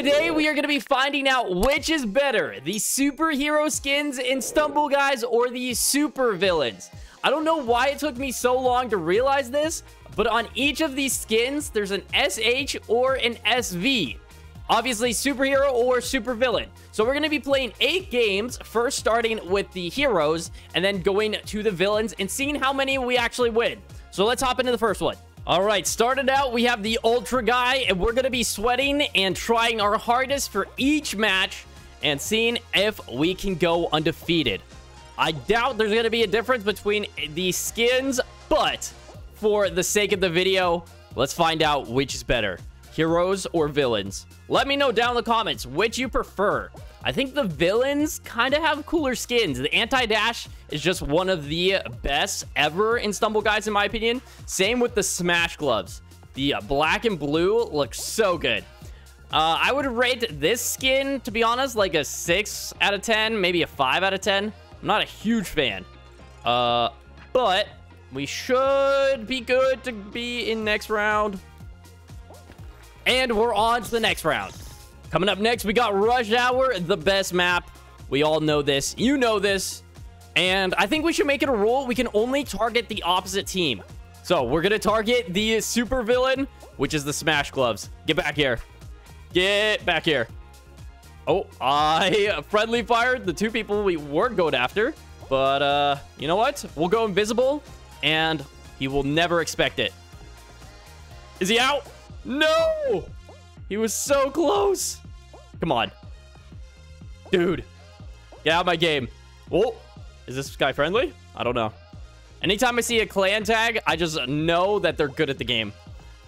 Today we are going to be finding out which is better, the superhero skins in Stumble Guys or the super villains. I don't know why it took me so long to realize this, but on each of these skins there's an SH or an SV. Obviously superhero or super villain. So we're going to be playing 8 games, first starting with the heroes and then going to the villains and seeing how many we actually win. So let's hop into the first one. All right, started out, we have the Ultra Guy, and we're going to be sweating and trying our hardest for each match and seeing if we can go undefeated. I doubt there's going to be a difference between the skins, but for the sake of the video, let's find out which is better, heroes or villains. Let me know down in the comments which you prefer. I think the villains kind of have cooler skins. The anti-dash is just one of the best ever in Stumble Guys, in my opinion. Same with the Smash Gloves. The black and blue looks so good. I would rate this skin, to be honest, like a 6 out of 10, maybe a 5 out of 10. I'm not a huge fan. But we should be good to be in next round. And we're on to the next round. Coming up next, we got Rush Hour, the best map. We all know this. You know this. And I think we should make it a rule. We can only target the opposite team. So we're going to target the super villain, which is the Smash Gloves. Get back here. Get back here. Oh, I friendly fired the two people we were going after. But you know what? We'll go invisible, and he will never expect it. Is he out? No! He was so close. Come on. Dude. Get out of my game. Oh, is this guy friendly? I don't know. Anytime I see a clan tag, I just know that they're good at the game.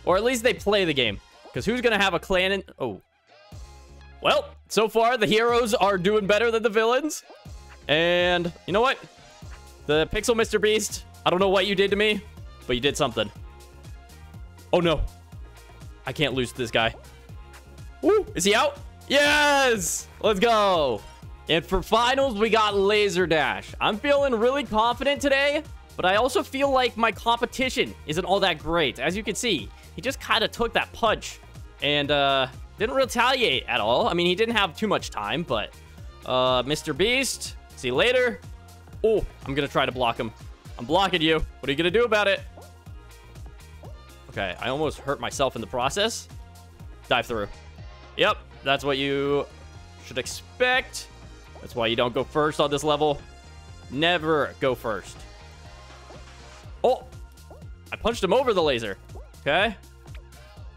Or at least they play the game. Because who's going to have a clan in... Oh. Well, so far the heroes are doing better than the villains. And you know what? The Pixel MrBeast, I don't know what you did to me, but you did something. Oh no. I can't lose to this guy. Woo, is he out? Yes! Let's go! And for finals, we got Laser Dash. I'm feeling really confident today, but I also feel like my competition isn't all that great. As you can see, he just kind of took that punch and didn't retaliate at all. I mean, he didn't have too much time, but MrBeast, see you later. Oh, I'm going to try to block him. I'm blocking you. What are you going to do about it? Okay, I almost hurt myself in the process. Dive through. Yep, that's what you should expect. That's why you don't go first on this level. Never go first. Oh, I punched him over the laser. Okay.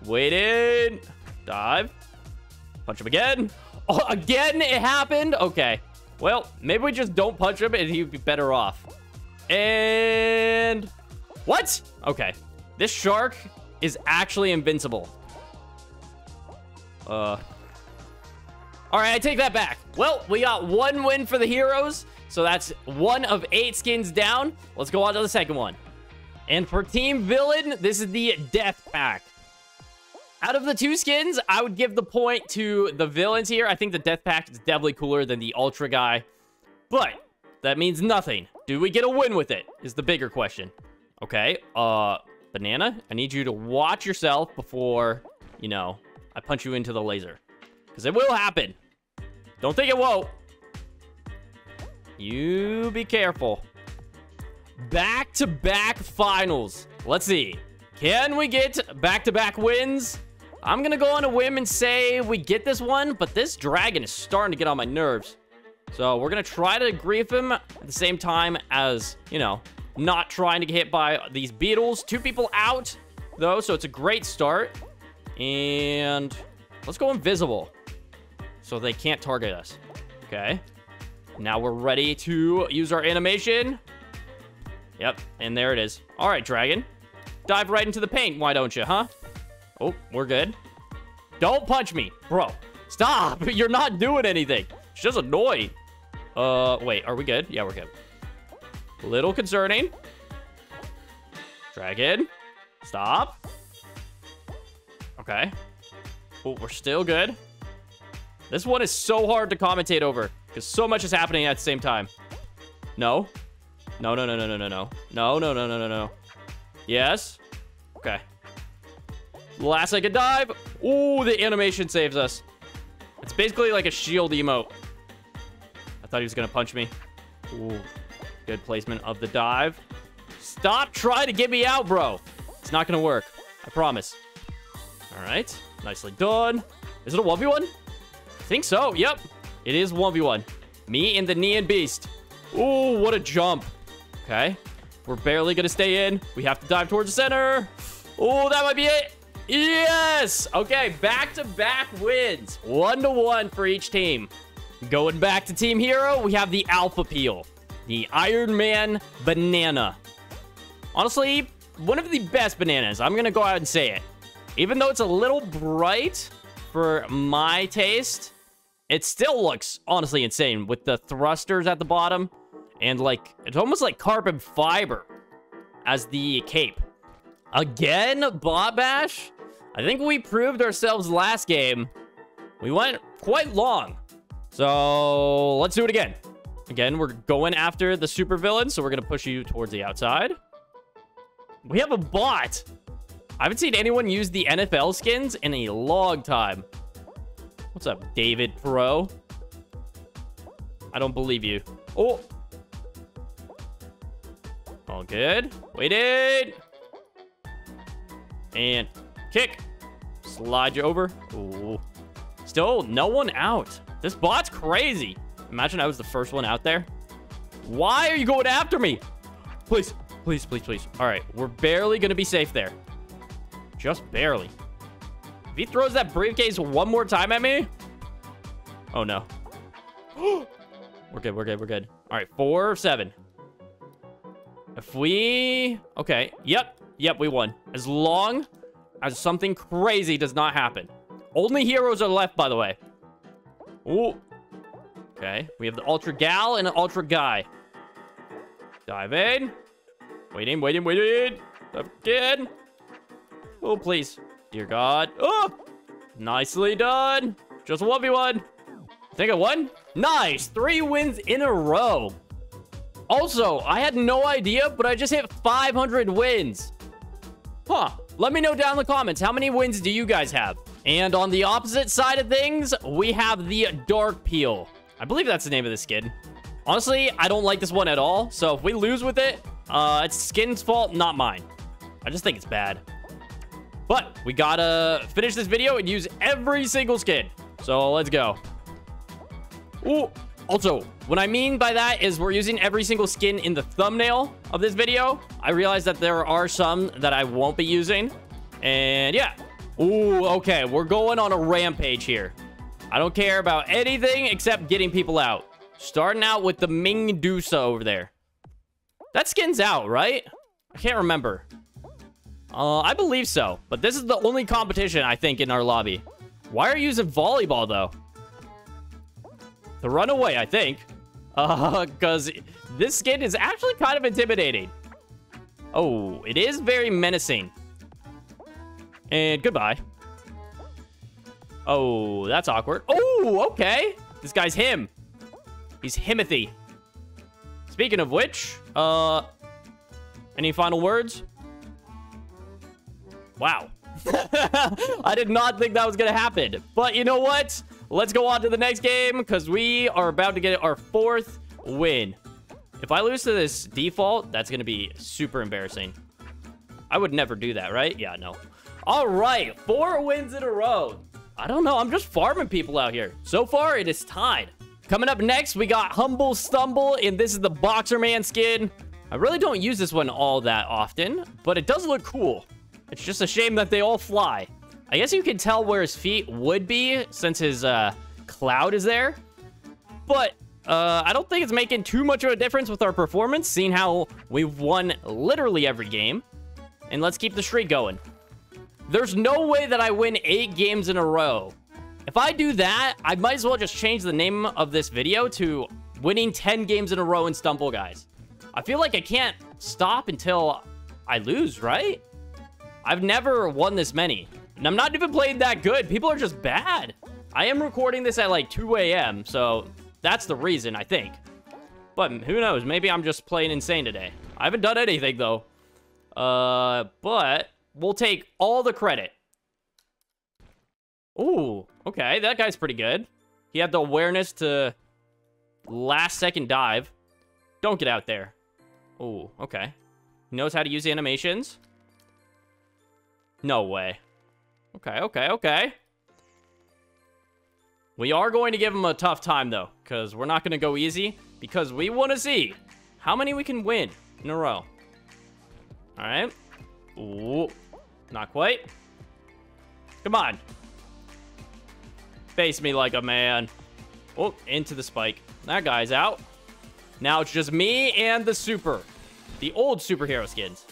Wait in. Dive. Punch him again. Oh, again, it happened. Okay. Well, maybe we just don't punch him and he'd be better off. And... What? Okay. This shark is actually invincible. All right, I take that back. Well, we got one win for the heroes, so that's one of 8 skins down. Let's go on to the second one. And for team villain, this is the Death Pack. Out of the 2 skins, I would give the point to the villains here. I think the Death Pack is definitely cooler than the Ultra Guy, but that means nothing. Do we get a win with it is the bigger question. Okay, Banana, I need you to watch yourself before, you know, I punch you into the laser. Because it will happen. Don't think it won't. You be careful. Back-to-back finals. Let's see. Can we get back-to-back wins? I'm going to go on a whim and say we get this one, but this dragon is starting to get on my nerves. So we're going to try to grief him at the same time as, you know, not trying to get hit by these beetles. 2 people out, though, so it's a great start. And let's go invisible so they can't target us. Okay, now we're ready to use our animation. Yep, and there it is. All right, dragon, dive right into the paint. Why don't you, huh? Oh, we're good. Don't punch me, bro. Stop, you're not doing anything. It's just annoying. Wait, are we good? Yeah, we're good. Little concerning. Dragon, stop. Okay. Oh, we're still good. This one is so hard to commentate over because so much is happening at the same time. No. No, no, no, no, no, no, no. No, no, no, no, no, no. Yes. Okay. Last I could dive. Ooh, the animation saves us. It's basically like a shield emote. I thought he was gonna punch me. Ooh, good placement of the dive. Stop trying to get me out, bro. It's not gonna work. I promise. All right, nicely done. Is it a 1v1? I think so. Yep, it is 1v1. Me and the Neon Beast. Ooh, what a jump. Okay, we're barely gonna stay in. We have to dive towards the center. Oh, that might be it. Yes. Okay, back-to-back wins. 1-1 for each team. Going back to Team Hero, we have the Alpha Peel, the Iron Man Banana. Honestly, one of the best bananas. I'm gonna go out and say it. Even though it's a little bright for my taste, it still looks honestly insane with the thrusters at the bottom. And like, it's almost like carbon fiber as the cape. Again, Bot Bash? I think we proved ourselves last game. We went quite long. So let's do it again. Again, we're going after the super villain, so we're going to push you towards the outside. We have a bot. I haven't seen anyone use the NFL skins in a long time. What's up, David Pro? I don't believe you. Oh. All good. Waited. And kick. Slide you over. Ooh. Still no one out. This bot's crazy. Imagine I was the first one out there. Why are you going after me? Please, please, please, please. All right, we're barely going to be safe there. Just barely. If he throws that briefcase one more time at me. Oh, no. We're good, we're good, we're good. All right, 4-7. If we... Okay, yep, yep, we won. As long as something crazy does not happen. Only heroes are left, by the way. Ooh. Okay, we have the Ultra Gal and an Ultra Guy. Dive in. Waiting, waiting, waiting. Dive again. Oh, please. Dear God. Oh! Nicely done. Just 1v1. I think I won. Nice. 3 wins in a row. Also, I had no idea, but I just hit 500 wins. Huh. Let me know down in the comments, how many wins do you guys have? And on the opposite side of things, we have the Dark Peel. I believe that's the name of the skin. Honestly, I don't like this one at all. So if we lose with it, it's skin's fault, not mine. I just think it's bad. But we gotta finish this video and use every single skin. So let's go. Ooh, also, what I mean by that is we're using every single skin in the thumbnail of this video. I realize that there are some that I won't be using. And yeah. Ooh, okay. We're going on a rampage here. I don't care about anything except getting people out. Starting out with the Ming Dusa over there. That skin's out, right? I can't remember. I believe so, but this is the only competition, I think, in our lobby. Why are you using volleyball, though? The runaway, I think. Because this skin is actually kind of intimidating. Oh, it is very menacing. And goodbye. Oh, that's awkward. Oh, okay. This guy's him. He's Himothy. Speaking of which, any final words? Wow. I did not think that was going to happen. But you know what? Let's go on to the next game because we are about to get our 4th win. If I lose to this default, that's going to be super embarrassing. I would never do that, right? Yeah, no. All right. 4 wins in a row. I don't know. I'm just farming people out here. So far, it is tied. Coming up next, we got Humble Stumble, and this is the Boxerman skin. I really don't use this one all that often, but it does look cool. It's just a shame that they all fly. I guess you can tell where his feet would be since his cloud is there. But I don't think it's making too much of a difference with our performance, seeing how we've won literally every game. And let's keep the streak going. There's no way that I win 8 games in a row. If I do that, I might as well just change the name of this video to winning 10 games in a row in Stumble Guys. I feel like I can't stop until I lose, right? I've never won this many. And I'm not even playing that good. People are just bad. I am recording this at like 2 a.m. So that's the reason, I think. But who knows? Maybe I'm just playing insane today. I haven't done anything, though. But we'll take all the credit. Ooh, okay, that guy's pretty good. He had the awareness to last second dive. Don't get out there. Ooh, okay. He knows how to use the animations. No way. Okay, okay, okay. We are going to give him a tough time, though, because we're not going to go easy, because we want to see how many we can win in a row. All right. Ooh, not quite. Come on. Face me like a man. Oh, into the spike. That guy's out. Now it's just me and the super. The old superhero skins.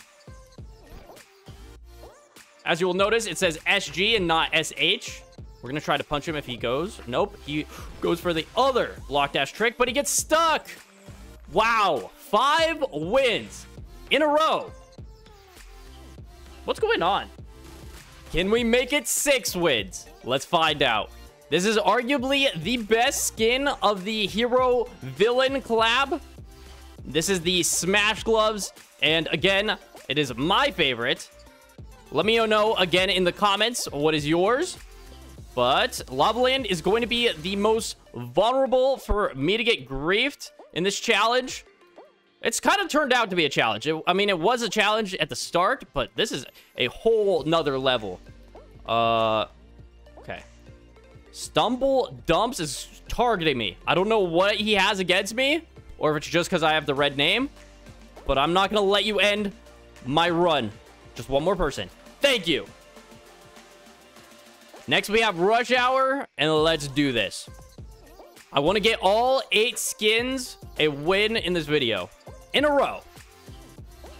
As you will notice, it says SG and not SH. We're going to try to punch him if he goes. Nope. He goes for the other block dash trick, but he gets stuck. Wow. 5 wins in a row. What's going on? Can we make it 6 wins? Let's find out. This is arguably the best skin of the hero-villain collab. This is the Smash Gloves. And again, it is my favorite. Let me know again in the comments what is yours. But Lava Land is going to be the most vulnerable for me to get griefed in this challenge. It's kind of turned out to be a challenge. I mean, it was a challenge at the start, but this is a whole nother level. Okay. Stumble Dumps is targeting me. I don't know what he has against me, or if it's just because I have the red name, but I'm not going to let you end my run. Just one more person. Thank you. Next, we have Rush Hour, and let's do this. I want to get all 8 skins a win in this video. In a row.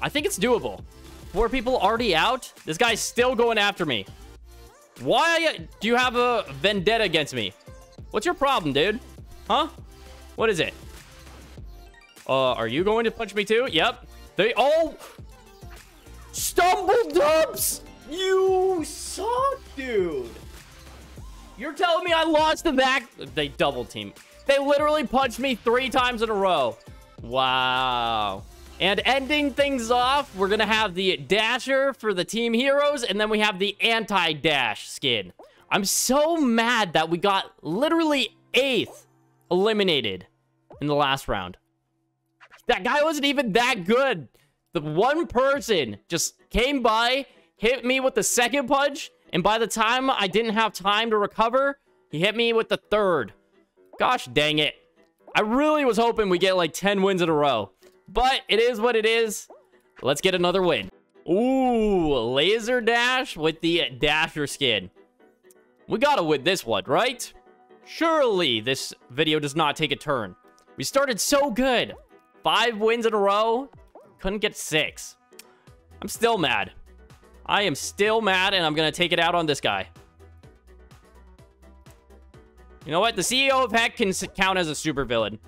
I think it's doable. 4 people already out. This guy's still going after me. Why do you have a vendetta against me? What's your problem, dude? Huh? What is it? Are you going to punch me too? Yep. They all... Stumble Dumps! You suck, dude. You're telling me I lost the back... They double-team. They literally punched me 3 times in a row. Wow. And ending things off, we're going to have the dasher for the team heroes, and then we have the anti-dash skin. I'm so mad that we got literally 8th eliminated in the last round. That guy wasn't even that good. The one person just came by, hit me with the 2nd punch, and by the time I didn't have time to recover, he hit me with the 3rd. Gosh dang it. I really was hoping we get like 10 wins in a row. But it is what it is. Let's get another win. Ooh, Laser Dash with the dasher skin. We gotta win this one, right? Surely this video does not take a turn. We started so good. 5 wins in a row. Couldn't get 6. I'm still mad. I am still mad, and I'm gonna take it out on this guy. You know what? The CEO of Heck can count as a supervillain.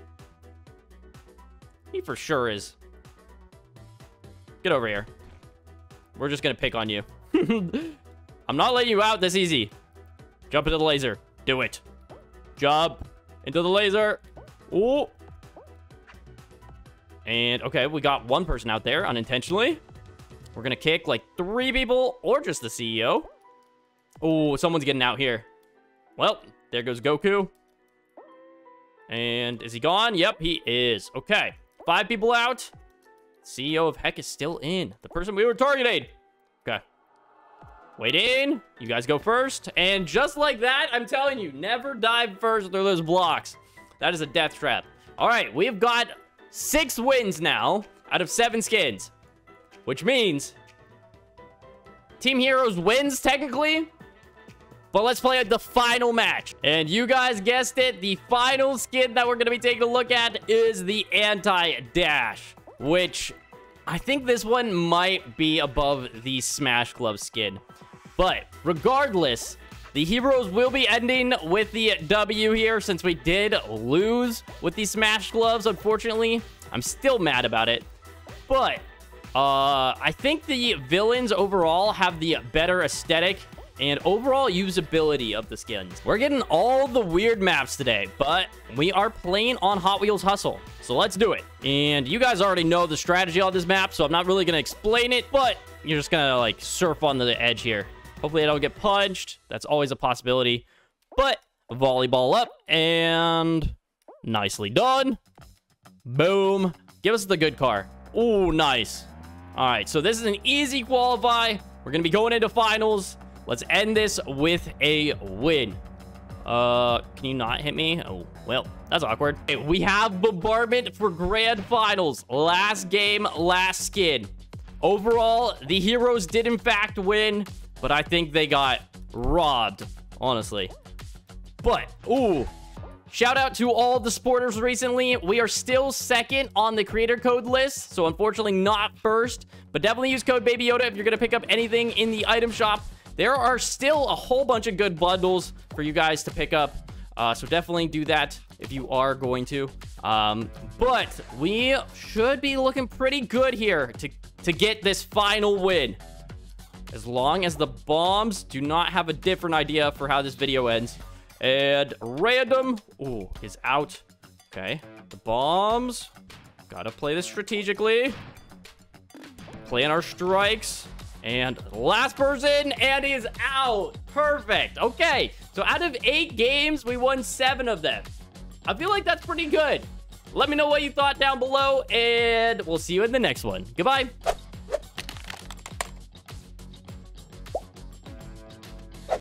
He for sure is. Get over here. We're just going to pick on you. I'm not letting you out this easy. Jump into the laser. Do it. Jump into the laser. Ooh. And, okay, we got 1 person out there unintentionally. We're going to kick like 3 people or just the CEO. Ooh, someone's getting out here. Well, there goes Goku. And is he gone? Yep, he is. Okay. 5 people out. CEO of Heck is still in. The person we were targeting. Okay. Wait in. You guys go first. And just like that, I'm telling you, never dive first through those blocks. That is a death trap. All right. We've got 6 wins now out of 7 skins. Which means Team Heroes wins technically. But let's play the final match. And you guys guessed it. The final skin that we're going to be taking a look at is the anti-dash. Which, I think this one might be above the Smash Glove skin. But, regardless, the heroes will be ending with the W here. Since we did lose with the Smash Gloves, unfortunately. I'm still mad about it. But, I think the villains overall have the better aesthetic and overall usability of the skins. We're getting all the weird maps today, but we are playing on Hot Wheels Hustle. So let's do it. And you guys already know the strategy on this map, so I'm not really going to explain it, but you're just going to like surf on the edge here. Hopefully I don't get punched. That's always a possibility. But volleyball up and nicely done. Boom. Give us the good car. Ooh, nice. All right, so this is an easy qualify. We're going to be going into finals. Let's end this with a win. Can you not hit me? Oh, well, that's awkward. Okay, we have bombardment for grand finals. Last game, last skin. Overall, the heroes did in fact win, but I think they got robbed, honestly. But, ooh, shout out to all the sporters recently. We are still second on the creator code list, so unfortunately not first, but definitely use code Baby Yoda if you're gonna pick up anything in the item shop. There are still a whole bunch of good bundles for you guys to pick up. So definitely do that if you are going to. But we should be looking pretty good here to get this final win. As long as the bombs do not have a different idea for how this video ends. And random, ooh, is out. Okay, the bombs. Gotta play this strategically. Plan our strikes. And last person, and he's out. Perfect. Okay, so out of 8 games, we won 7 of them. I feel like that's pretty good. Let me know what you thought down below, and we'll see you in the next one. Goodbye.